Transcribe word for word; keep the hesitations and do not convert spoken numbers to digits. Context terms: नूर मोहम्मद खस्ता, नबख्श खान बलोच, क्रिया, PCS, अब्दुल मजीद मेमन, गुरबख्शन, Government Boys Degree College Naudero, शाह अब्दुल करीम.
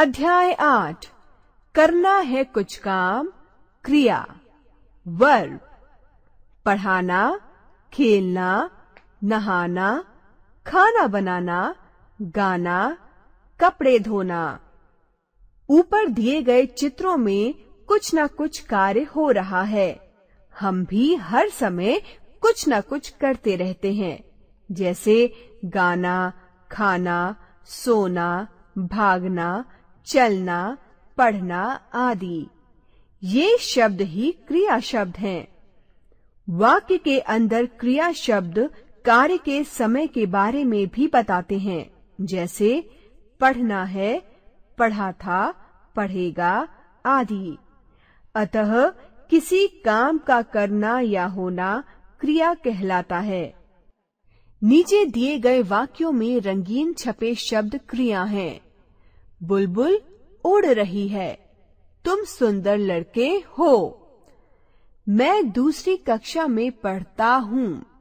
अध्याय आठ। करना है कुछ काम, क्रिया। वर्ब पढ़ाना, खेलना, नहाना, खाना बनाना, गाना, कपड़े धोना। ऊपर दिए गए चित्रों में कुछ न कुछ कार्य हो रहा है। हम भी हर समय कुछ न कुछ करते रहते हैं, जैसे गाना, खाना, सोना, भागना, चलना, पढ़ना आदि। ये शब्द ही क्रिया शब्द हैं। वाक्य के अंदर क्रिया शब्द कार्य के समय के बारे में भी बताते हैं, जैसे पढ़ना है, पढ़ा था, पढ़ेगा आदि। अतः किसी काम का करना या होना क्रिया कहलाता है। नीचे दिए गए वाक्यों में रंगीन छपे शब्द क्रिया हैं। बुलबुल उड़ रही है, तुम सुंदर लड़के हो, मैं दूसरी कक्षा में पढ़ता हूँ।